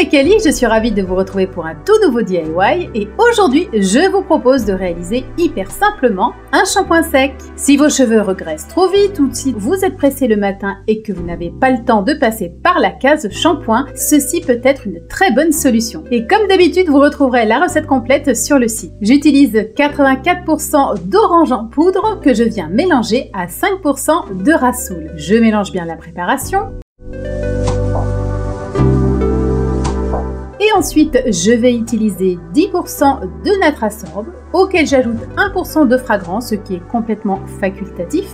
c'est Kelly, je suis ravie de vous retrouver pour un tout nouveau DIY et aujourd'hui je vous propose de réaliser hyper simplement un shampoing sec. Si vos cheveux regressent trop vite ou si vous êtes pressé le matin et que vous n'avez pas le temps de passer par la case shampoing, ceci peut être une très bonne solution. Et comme d'habitude, vous retrouverez la recette complète sur le site. J'utilise 84% d'orange en poudre que je viens mélanger à 5% de rassoul. Je mélange bien la préparation. Et ensuite, je vais utiliser 10% de Natrasorb, auquel j'ajoute 1% de fragrance, ce qui est complètement facultatif.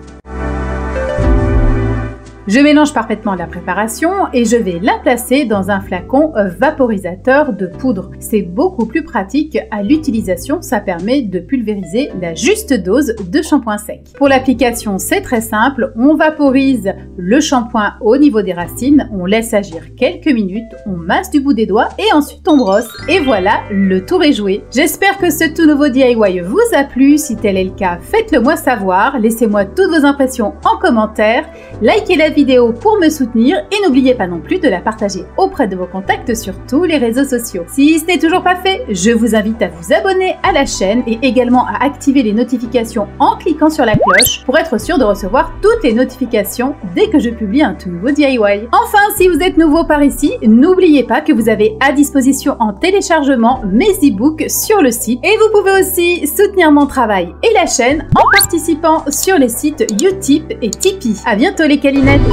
Je mélange parfaitement la préparation et je vais la placer dans un flacon vaporisateur de poudre. C'est beaucoup plus pratique à l'utilisation, ça permet de pulvériser la juste dose de shampoing sec. Pour l'application, c'est très simple, on vaporise le shampoing au niveau des racines, on laisse agir quelques minutes, on masse du bout des doigts et ensuite on brosse. Et voilà, le tour est joué. J'espère que ce tout nouveau DIY vous a plu, si tel est le cas, faites-le moi savoir, laissez-moi toutes vos impressions en commentaire, likez la vidéo pour me soutenir et n'oubliez pas non plus de la partager auprès de vos contacts sur tous les réseaux sociaux. Si ce n'est toujours pas fait, je vous invite à vous abonner à la chaîne et également à activer les notifications en cliquant sur la cloche pour être sûr de recevoir toutes les notifications dès que je publie un tout nouveau DIY. Enfin, si vous êtes nouveau par ici, n'oubliez pas que vous avez à disposition en téléchargement mes e-books sur le site et vous pouvez aussi soutenir mon travail et la chaîne en participant sur les sites Utip et Tipeee. À bientôt les câlinettes.